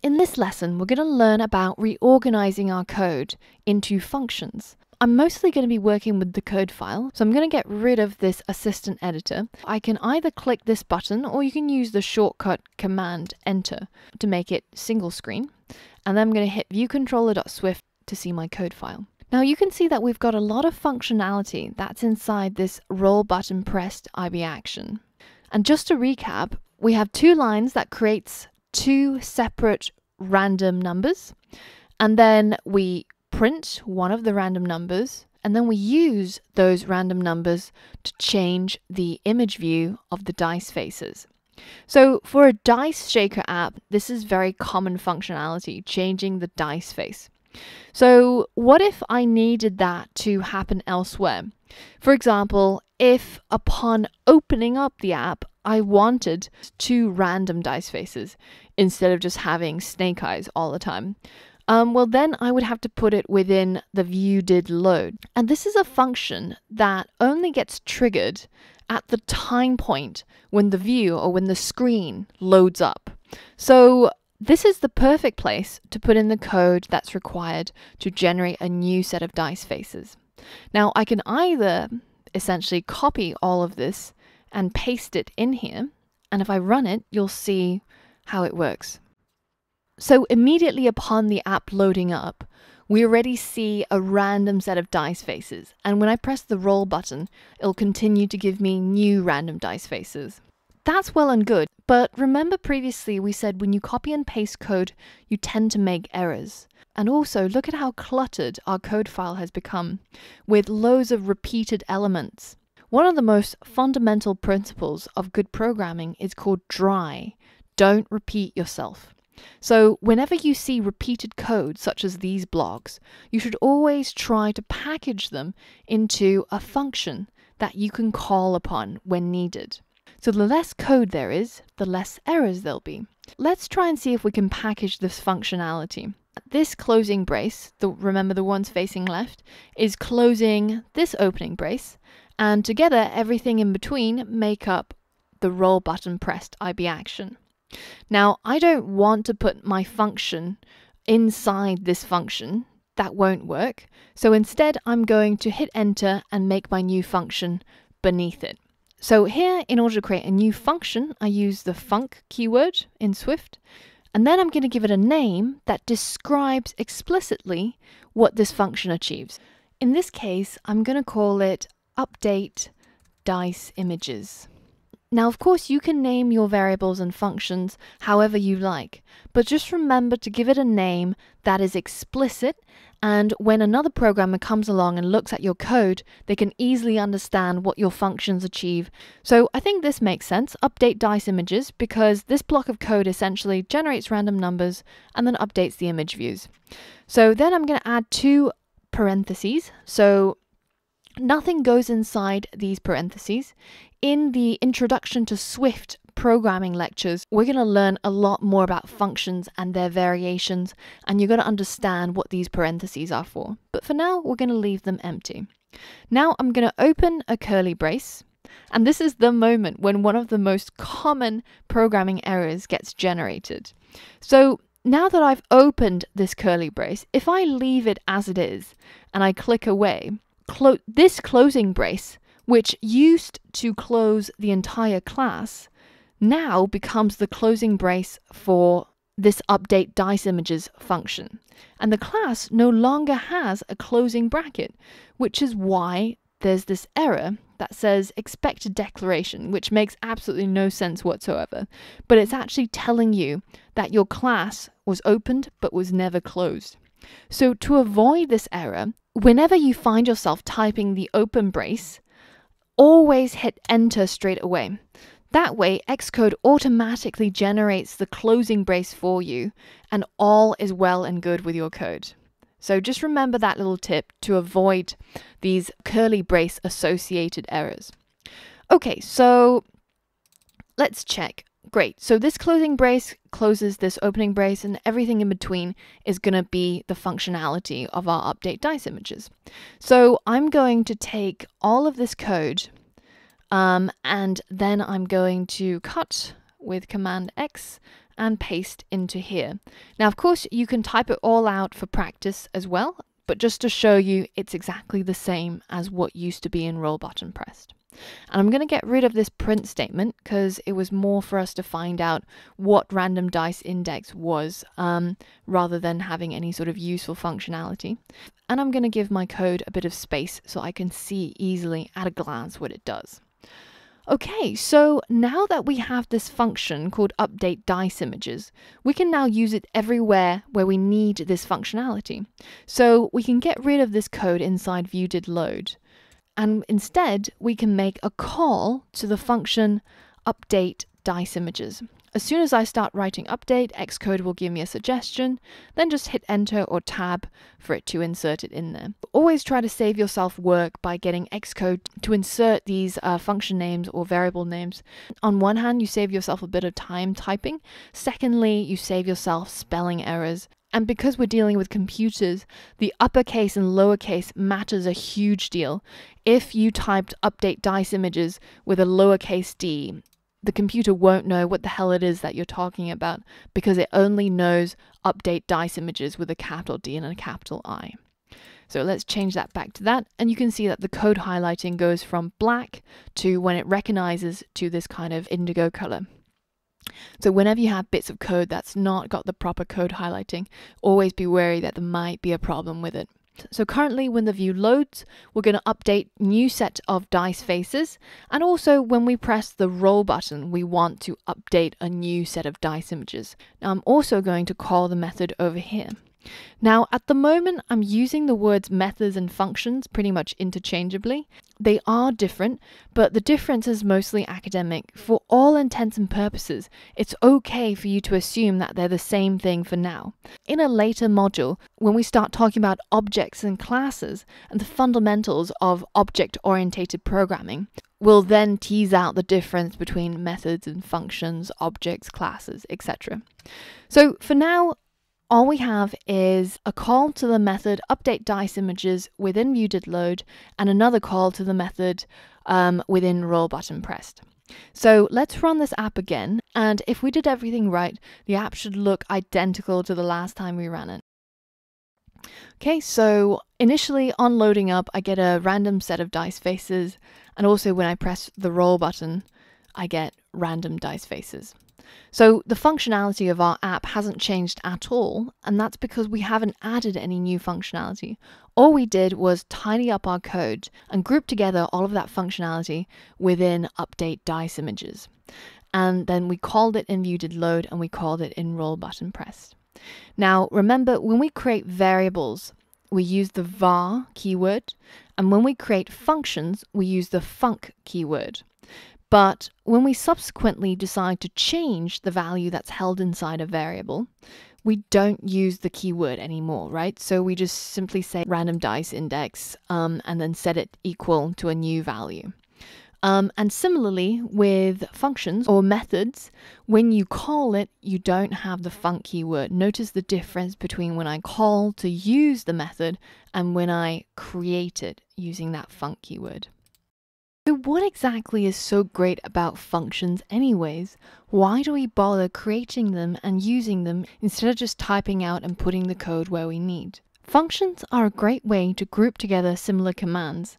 In this lesson, we're going to learn about reorganizing our code into functions. I'm mostly going to be working with the code file, so I'm going to get rid of this assistant editor. I can either click this button or you can use the shortcut command enter to make it single screen. And then I'm going to hit viewController.swift to see my code file. Now you can see that we've got a lot of functionality that's inside this roll button pressed IB action. And just to recap, we have two lines that creates two separate random numbers, and then we print one of the random numbers, and then we use those random numbers to change the image view of the dice faces. So for a dice shaker app, this is very common functionality, changing the dice face. So what if I needed that to happen elsewhere? For example, if upon opening up the app, I wanted two random dice faces instead of just having snake eyes all the time, well then I would have to put it within the view did load. And this is a function that only gets triggered at the time point when the view or when the screen loads up. So this is the perfect place to put in the code that's required to generate a new set of dice faces. Now I can either essentially copy all of this and paste it in here, and if I run it, you'll see how it works. So immediately upon the app loading up, we already see a random set of dice faces, and when I press the roll button, it'll continue to give me new random dice faces. That's well and good, but remember previously we said when you copy and paste code, you tend to make errors. And also look at how cluttered our code file has become, with loads of repeated elements. One of the most fundamental principles of good programming is called DRY. Don't repeat yourself. So whenever you see repeated code, such as these blocks, you should always try to package them into a function that you can call upon when needed. So the less code there is, the less errors there'll be. Let's try and see if we can package this functionality. This closing brace, remember the ones facing left, is closing this opening brace, and together everything in between make up the roll button pressed IB action. Now I don't want to put my function inside this function, that won't work, so instead I'm going to hit enter and make my new function beneath it. So here, in order to create a new function, I use the func keyword in Swift, and then I'm going to give it a name that describes explicitly what this function achieves. In this case, I'm going to call it update dice images. Now, of course, you can name your variables and functions however you like, but just remember to give it a name that is explicit, and when another programmer comes along and looks at your code, they can easily understand what your functions achieve. So I think this makes sense, update dice images, because this block of code essentially generates random numbers and then updates the image views. So then I'm going to add two parentheses, so nothing goes inside these parentheses. In the Introduction to Swift programming lectures, we're going to learn a lot more about functions and their variations, and you're going to understand what these parentheses are for. But for now, we're going to leave them empty. Now I'm going to open a curly brace, and this is the moment when one of the most common programming errors gets generated. So now that I've opened this curly brace, if I leave it as it is and I click away, this closing brace, which used to close the entire class, now becomes the closing brace for this update dice images function. And the class no longer has a closing bracket, which is why there's this error that says expected declaration, which makes absolutely no sense whatsoever. But it's actually telling you that your class was opened but was never closed. So to avoid this error, whenever you find yourself typing the open brace, always hit enter straight away. That way, Xcode automatically generates the closing brace for you, and all is well and good with your code. So just remember that little tip to avoid these curly brace associated errors. Okay, so let's check. Great, so this closing brace closes this opening brace, and everything in between is going to be the functionality of our update dice images. So I'm going to take all of this code, and then I'm going to cut with command X and paste into here. Now, of course, you can type it all out for practice as well, but just to show you, it's exactly the same as what used to be in roll button pressed. And I'm going to get rid of this print statement because it was more for us to find out what random dice index was rather than having any sort of useful functionality. And I'm going to give my code a bit of space so I can see easily at a glance what it does. Okay, so now that we have this function called update dice images, we can now use it everywhere where we need this functionality. So we can get rid of this code inside view did load. And instead, we can make a call to the function update dice images. As soon as I start writing update, Xcode will give me a suggestion, then just hit enter or tab for it to insert it in there. Always try to save yourself work by getting Xcode to insert these function names or variable names. On one hand, you save yourself a bit of time typing. Secondly, you save yourself spelling errors. And because we're dealing with computers, the uppercase and lowercase matters a huge deal. If you typed update dice images with a lowercase d, the computer won't know what the hell it is that you're talking about because it only knows update dice images with a capital D and a capital I. So let's change that back to that. And you can see that the code highlighting goes from black to, when it recognizes, to this kind of indigo color. So whenever you have bits of code that's not got the proper code highlighting, always be wary that there might be a problem with it. So currently when the view loads, we're going to update new set of dice faces. And also when we press the roll button, we want to update a new set of dice images. Now I'm also going to call the method over here. Now, at the moment, I'm using the words methods and functions pretty much interchangeably. They are different, but the difference is mostly academic. For all intents and purposes, it's okay for you to assume that they're the same thing for now. In a later module, when we start talking about objects and classes and the fundamentals of object-oriented programming, we'll then tease out the difference between methods and functions, objects, classes, etc. So for now, all we have is a call to the method update dice images within view did load and another call to the method within roll button pressed. So let's run this app again, and if we did everything right, the app should look identical to the last time we ran it. Okay, so initially on loading up, I get a random set of dice faces, and also when I press the roll button, I get random dice faces. So the functionality of our app hasn't changed at all, and that's because we haven't added any new functionality. All we did was tidy up our code and group together all of that functionality within update dice images. And then we called it in view did load and we called it in roll button pressed. Now remember, when we create variables, we use the var keyword, and when we create functions, we use the func keyword. But when we subsequently decide to change the value that's held inside a variable, we don't use the keyword anymore, right? So we just simply say random dice index and then set it equal to a new value. And similarly with functions or methods, when you call it, you don't have the func keyword. Notice the difference between when I call to use the method and when I create it using that func keyword. So what exactly is so great about functions anyways? Why do we bother creating them and using them instead of just typing out and putting the code where we need? Functions are a great way to group together similar commands.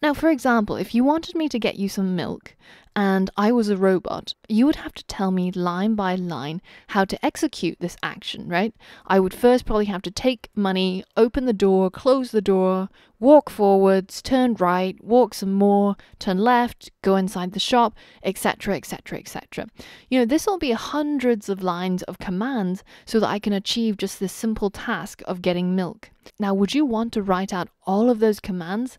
Now, for example, if you wanted me to get you some milk and I was a robot, you would have to tell me line by line how to execute this action, right? I would first probably have to take money, open the door, close the door, walk forwards, turn right, walk some more, turn left, go inside the shop, etc., etc., etc. You know, this will be hundreds of lines of commands so that I can achieve just this simple task of getting milk. Now, would you want to write out all of those commands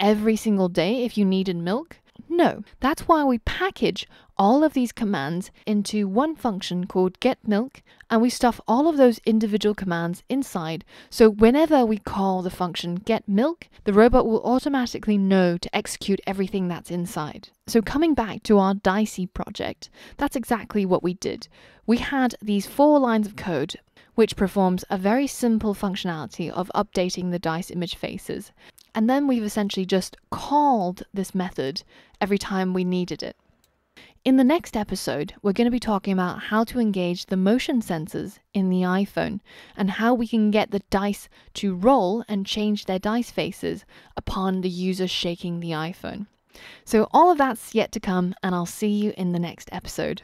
every single day if you needed milk? No, that's why we package all of these commands into one function called getMilk, and we stuff all of those individual commands inside. So whenever we call the function getMilk, the robot will automatically know to execute everything that's inside. So coming back to our Dicey project, that's exactly what we did. We had these 4 lines of code which performs a very simple functionality of updating the dice image faces. And then we've essentially just called this method every time we needed it. In the next episode, we're going to be talking about how to engage the motion sensors in the iPhone and how we can get the dice to roll and change their dice faces upon the user shaking the iPhone. So all of that's yet to come, and I'll see you in the next episode.